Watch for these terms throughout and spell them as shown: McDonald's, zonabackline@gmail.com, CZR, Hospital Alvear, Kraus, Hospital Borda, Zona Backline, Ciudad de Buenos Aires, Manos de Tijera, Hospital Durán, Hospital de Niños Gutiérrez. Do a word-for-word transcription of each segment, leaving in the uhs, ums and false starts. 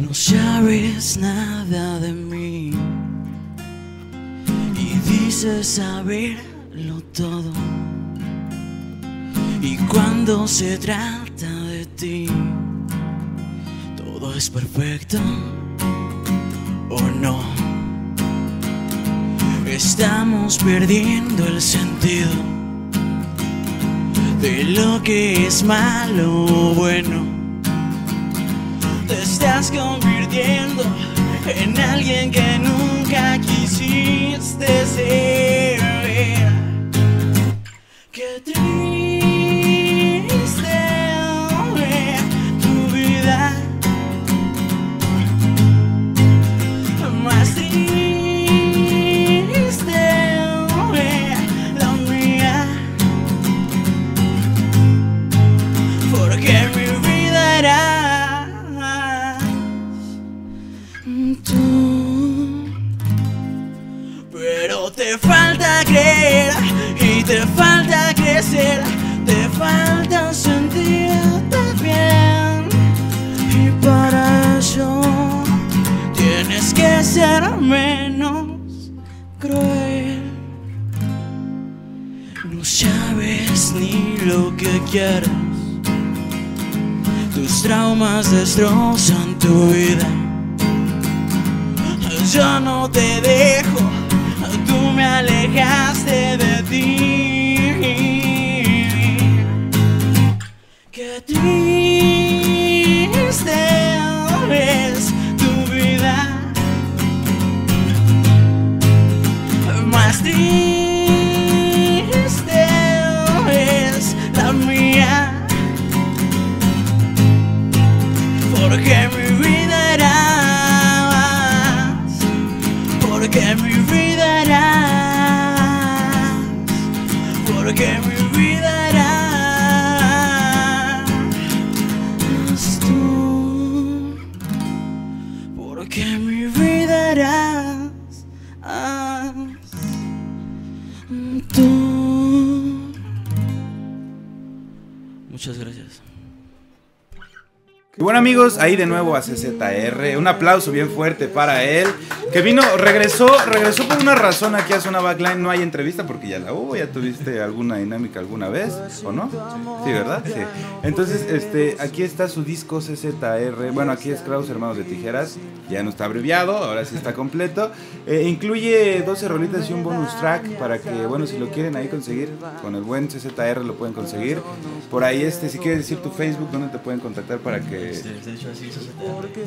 No sabes nada de mí y dices saberlo todo. Y cuando se trata de ti, todo es perfecto o no. Estamos perdiendo el sentido de lo que es malo o bueno. Te estás convirtiendo en alguien que nunca quisiste ser. Qué triste tu vida, más triste la mía, porque mi vida era tú. Pero te falta creer y te falta crecer, te falta sentirte bien, y para eso tienes que ser menos cruel. No sabes ni lo que quieres, tus traumas destrozan tu vida. Yo no te dejo, tú me alejaste de ti. Qué triste es tu vida, más triste es la mía, porque mi vida era. Porque mi vida era, porque mi vida era tú, porque mi vida era tú. Muchas gracias. Y bueno, amigos, ahí de nuevo a C Z R, un aplauso bien fuerte para él, que vino, regresó, regresó por una razón aquí a Zona Backline. No hay entrevista porque ya la hubo, ya tuviste alguna dinámica alguna vez, ¿o no? Sí, ¿verdad? Sí. Entonces, este, aquí está su disco C Z R, bueno, aquí es Kraus, Hermanos de Tijeras, ya no está abreviado, ahora sí está completo. Eh, incluye doce rolitas y un bonus track para que, bueno, si lo quieren ahí conseguir, con el buen C Z R lo pueden conseguir. Por ahí, este, si quieres decir tu Facebook, ¿dónde te pueden contactar para que... C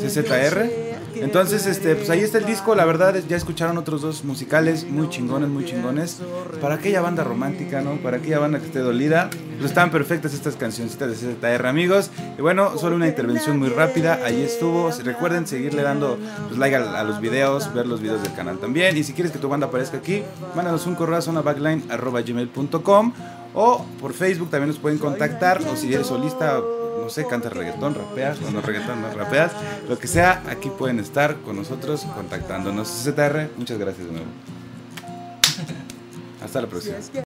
Z R. Entonces, este, pues ahí está el disco. La verdad, ya escucharon otros dos musicales muy chingones, muy chingones. Para aquella banda romántica, ¿no? Para aquella banda que esté dolida, pues están perfectas estas cancioncitas de C Z R, amigos. Y bueno, solo una intervención muy rápida. Ahí estuvo. Recuerden seguirle dando, pues, like a, a los videos, ver los videos del canal también. Y si quieres que tu banda aparezca aquí, mándanos un correo a zona backline arroba gmail punto com, o por Facebook también nos pueden contactar. O si eres solista, no sé, cantas reggaetón, rapeas, no, no reggaetón, no rapeas, lo que sea, aquí pueden estar con nosotros contactándonos. C Z R, muchas gracias de nuevo. Hasta la próxima.